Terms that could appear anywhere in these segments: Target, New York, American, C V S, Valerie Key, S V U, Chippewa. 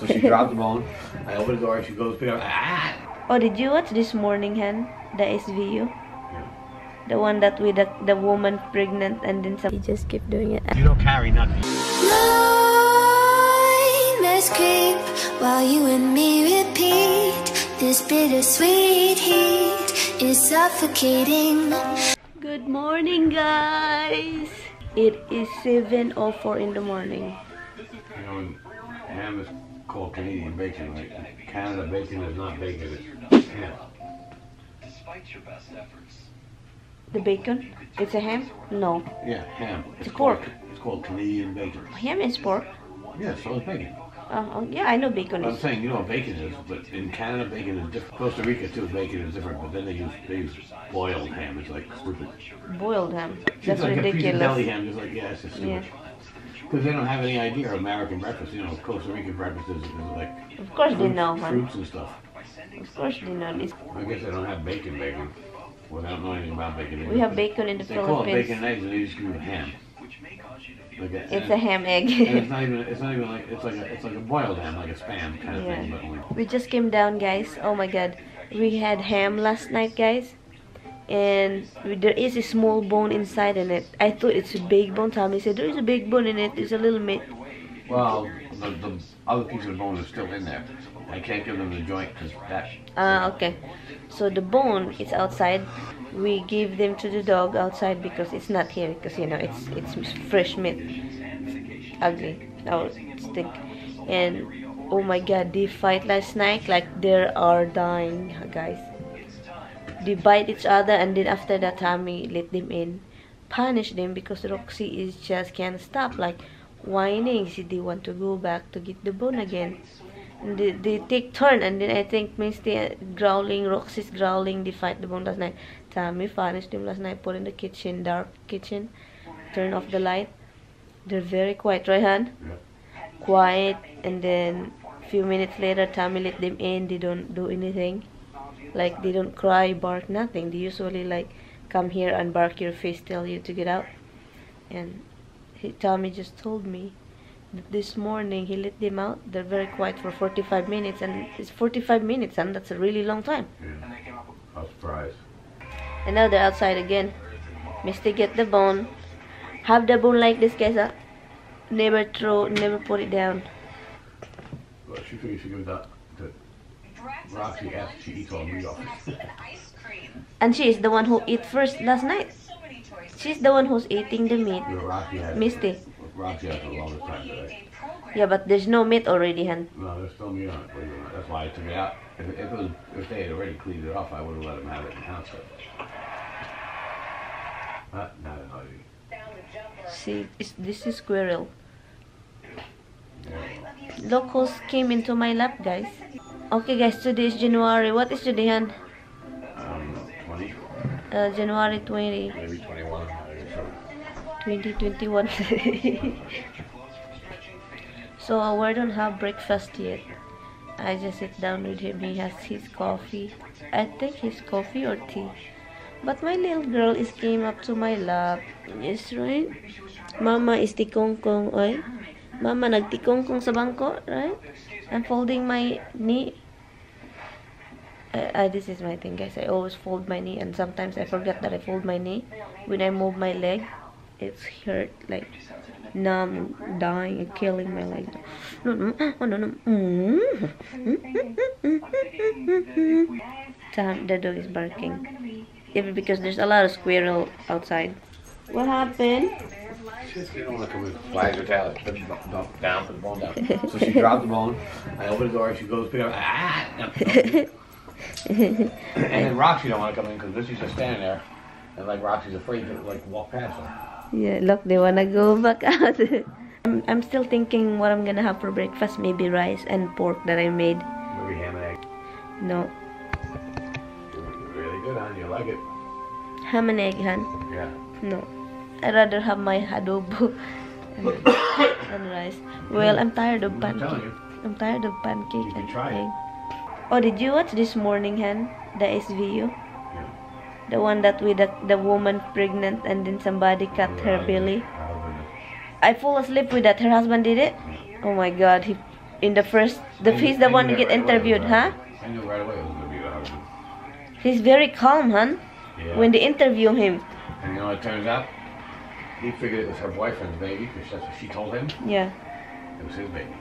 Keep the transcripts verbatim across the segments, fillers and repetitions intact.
So she dropped the bone. I open the door. She goes pick up. Ah! Oh, did you watch this morning, Hen? The S V U. The one that with the, the woman pregnant and then some. You just keep doing it. You don't carry nothing. Nightmares creep while you and me repeat. This bittersweet heat is suffocating. Good morning, guys. It is seven oh four in the morning. You know, ham is called Canadian bacon, right? Canada bacon is not bacon, it's ham. Despite your best efforts. The bacon? It's a ham? No. Yeah, ham. It's, it's a pork. Called, it's called Canadian bacon. Ham is pork? Yeah, so is bacon. Uh, yeah, I know bacon is. I'm saying, you know what bacon is, but in Canada, bacon is different. Costa Rica, too, bacon is different, but then they use, they use boiled ham. It's like stupid. Boiled ham? That's like ridiculous. It's like a piece of deli ham. It's like, yeah, it's just too much. Because they don't have any idea of American breakfast. You know, Costa Rican breakfast is, is like of course fruit, they know, huh? Fruits and stuff. Of course they know. It's I guess they don't have bacon, bacon. Without knowing anything about bacon eggs. We have bacon in the they Philippines. They call it bacon and eggs and they just give it ham. Like a, it's a ham egg. And it's not even, it's not even like, it's like, a, it's like a boiled ham, like a spam kind of yeah. thing. But like, we just came down, guys. Oh my god. We had ham last night, guys. And there is a small bone inside in it. I thought it's a big bone. Tommy said, there is a big bone in it. It's a little bit. Well, the, the other piece of the bone is still in there. I can't give them the joint because that. Ah, uh, okay. So the bone is outside. We give them to the dog outside because it's not here. Because you know it's it's fresh meat. It's ugly. Now stink. And oh my god, they fight last night like they are dying, guys. They bite each other and then after that, Tommy let them in, punish them because Roxy is just can't stop like whining. She they want to go back to get the bone again. They, they take turn and then I think Misty growling, Roxy's growling, they fight the bone last night. Tommy furnished them last night, put in the kitchen, dark kitchen, turn off the light. They're very quiet, right, Han? Yeah. Quiet, and then a few minutes later Tommy let them in, they don't do anything. Like they don't cry, bark, nothing. They usually like come here and bark your face, tell you to get out. And he, Tommy just told me. This morning he let them out. They're very quiet for forty-five minutes, and it's forty-five minutes, and that's a really long time. Yeah. I was surprised. And now they're outside again. Misty get the bone. Have the bone like this, guys. Huh? Never throw, never put it down. Well, she figured she give that to Roxy after she eats all the meat off. And she is the one who ate first last night. She's the one who's eating the meat. Misty. Roxy has the longest time today. Yeah, but there's no meat already, Hen. No, there's still meat on it. That's why I took it out. If, if, it was, if they had already cleaned it off, I would have let them have it in concert. Not, not an ugly. See, it's, this is squirrel. Yeah. Locals came into my lap, guys. Okay, guys, today is January. What is today, Hen? Um, twenty. Uh, January twentieth. Maybe twenty-one. twenty twenty-one. So uh, we don't have breakfast yet. I just sit down with him. He has his coffee. I think his coffee or tea. But my little girl is came up to my lap. Yes, right? Mama is tikongkong, oi. Mama nagtikongkong sa bangko, right? I'm folding my knee. I, I, this is my thing, guys. I always fold my knee, and sometimes I forget that I fold my knee when I move my leg. It's hurt, like numb, dying, and killing my leg. No, no, oh, no, no. The dog is barking. Even because there's a lot of squirrel outside. What happened? She didn't want to come in. Flies her tail, put the bone down, put the bone down. So she dropped the bone. I opened the door, she goes, pick up. Ah! And then Roxy don't want to come in because Lucy's just standing there. And like Roxy's afraid to like walk past her. Yeah, look, they wanna go back out. I'm, I'm still thinking what I'm gonna have for breakfast. Maybe rice and pork that I made. Maybe ham and egg. No. Doing really good, hon. You like it? Ham and egg, hon? Yeah. No. I'd rather have my adobo and, and rice. Well, I'm tired of pancake. I'm tired of pancake you and try egg. It. Oh, did you watch this morning, hon? The S V U? The one that with the, the woman pregnant and then somebody cut her belly. I fall asleep with that. Her husband did it? Oh my god, he in the first, the and, he's the one who get right interviewed, away, huh? I knew right away it was gonna be the husband. He's very calm, huh? Yeah. When they interview him. And you know what it turns out? He figured it was her boyfriend's baby because that's what she told him. Yeah. It was his baby.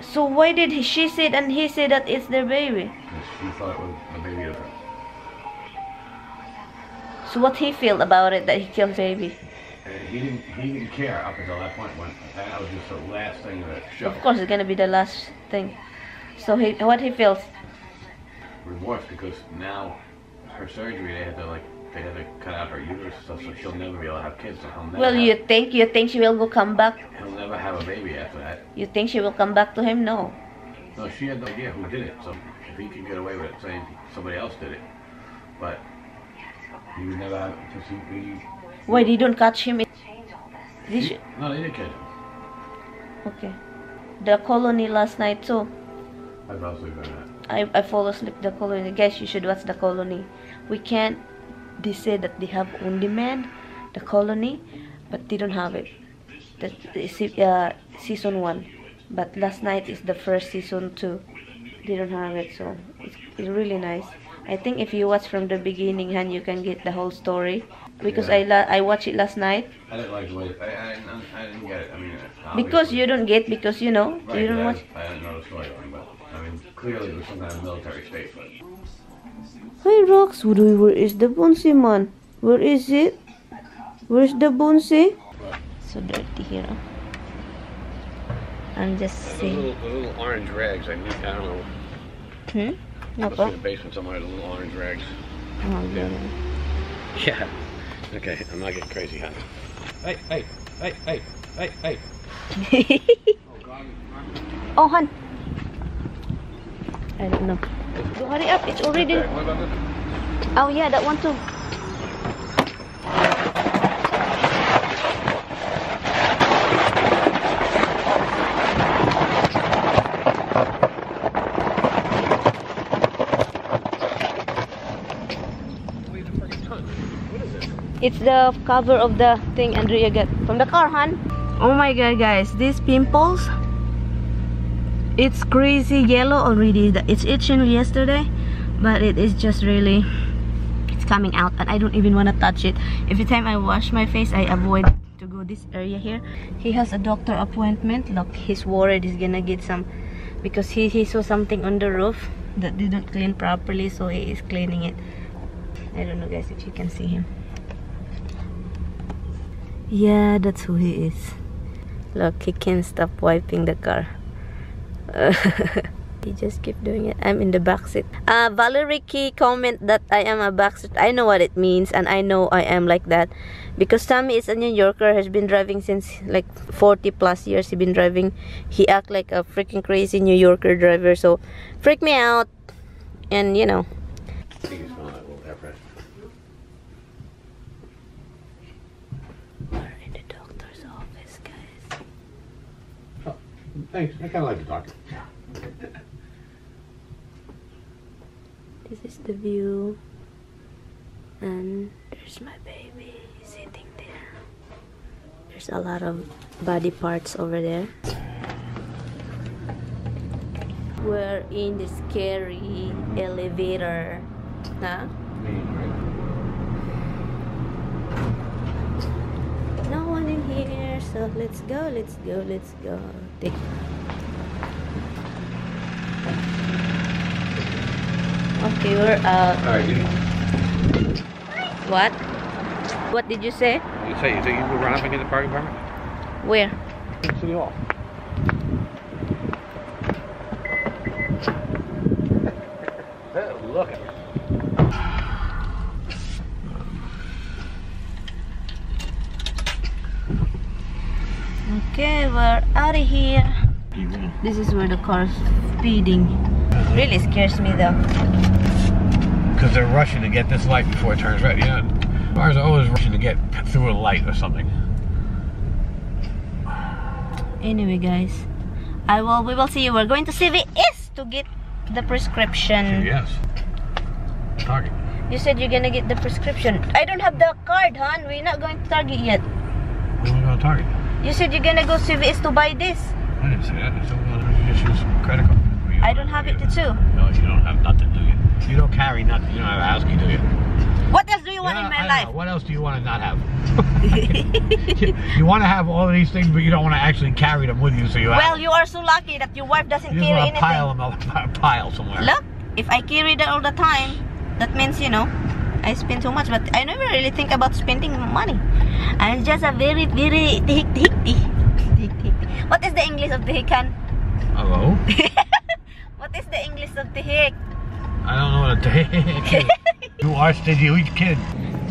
So why did he, she say and he say that it's their baby? Because she thought it was the baby of her. So what he feel about it that he killed baby? Uh, he didn't. He didn't care up until that point. When that was just the last thing that showed. Of course, it's gonna be the last thing. So he, what he feels? Remorse, because now her surgery, they had to like, they had to cut out her uterus and stuff, so she'll never be able to have kids. So he'll never. Well, have, you think you think she will go come back? He'll never have a baby after that. You think she will come back to him? No. No, she had no idea who did it. So if he could get away with it, saying somebody else did it, but. He would never have, because he, he, why they don't catch him? Did he, no, they didn't catch him. Okay. The Colony last night too. I fell asleep on that. I, I fall asleep the Colony. Guys, you should watch the Colony. We can't, they say that they have on demand, the Colony, but they don't have it. That is uh, season one. But last night is the first season two. They don't have it, so it's, it's really nice. I think if you watch from the beginning, and you can get the whole story, because yeah. I la I watched it last night. I didn't like the way I, I, I didn't get it. I mean, because you don't get, because you know right, you don't watch. I didn't know the story, but I mean clearly it was some kind of military state. But... Hey Rox, where is the Bouncy man? Where is it? Where's the Bouncy? So dirty here. I'm just seeing. The little, the little orange rags. I mean, I don't know. Hmm. Must be in the basement somewhere, the little orange rags. Oh, yeah. Yeah. Okay, I'm not getting crazy, huh? Hey, hey, hey, hey, hey, hey. Oh, hon. I don't know. So hurry up, it's already. Okay, what about this? Oh, yeah, that one too. It's the cover of the thing Andrea got from the car, hon. Oh my god, guys, these pimples. It's crazy yellow already. It's itching yesterday, but it is just really, it's coming out, and I don't even want to touch it. Every time I wash my face, I avoid to go this area here. He has a doctor appointment. Look, he's worried he's gonna get some, because he, he saw something on the roof that didn't clean properly, so he is cleaning it. I don't know, guys, if you can see him. Yeah, that's who he is. Look, he can't stop wiping the car. Uh, he just keep doing it. I'm in the backseat. Uh, Valerie Key comment that I am a backseat. I know what it means, and I know I am like that. Because Tommy is a New Yorker, has been driving since like forty plus years. He's been driving. He act like a freaking crazy New Yorker driver. So, freak me out. And, you know. Thanks, I kind of like the doctor. This is the view. And there's my baby sitting there. There's a lot of body parts over there. We're in the scary elevator. Huh? No one in here, so let's go, let's go, let's go. Take okay, we're out. All right, you... What? What did you say? You say you think you could run up and get the parking permit? Where? City Hall. Look at okay, we're out of here. Mm-hmm. This is where the car's speeding. It really scares me though. Because they're rushing to get this light before it turns red. You know, cars are always rushing to get through a light or something. Anyway, guys, I will. We will see you. We're going to C V S to get the prescription. Yes. Target. You said you're gonna get the prescription. I don't have the card, hon. We're not going to Target yet. We're going to Target. You said you're gonna go C V S to buy this. I didn't see that. There's no issues with credit card. I don't have it, too. No, you don't have nothing, do you? You don't carry nothing. You don't have a house key, do you? What else do you want yeah, in my life? Know. What else do you want to not have? you, you want to have all of these things, but you don't want to actually carry them with you, so you well, have Well, you are so lucky that your wife doesn't you just carry want to pile anything. Pile them a pile somewhere. Look, if I carry that all the time, that means, you know, I spend too much, but I never really think about spending money. I'm just a very, very... What is the English of Tehican? Hello? What is the English of Tehik? I don't know what a Tehik is. You are stingy, weak kid.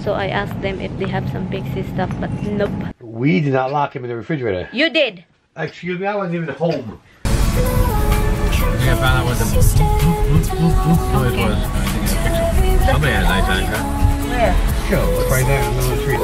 So I asked them if they have some Pixie stuff, but nope. We did not lock him in the refrigerator. You did. Excuse me, I wasn't even home. I think I found out what the noise was. Somebody had a nice anchor. Where? Sure, right there in the middle of the street.